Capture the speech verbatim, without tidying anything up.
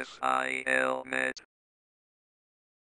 if I film it.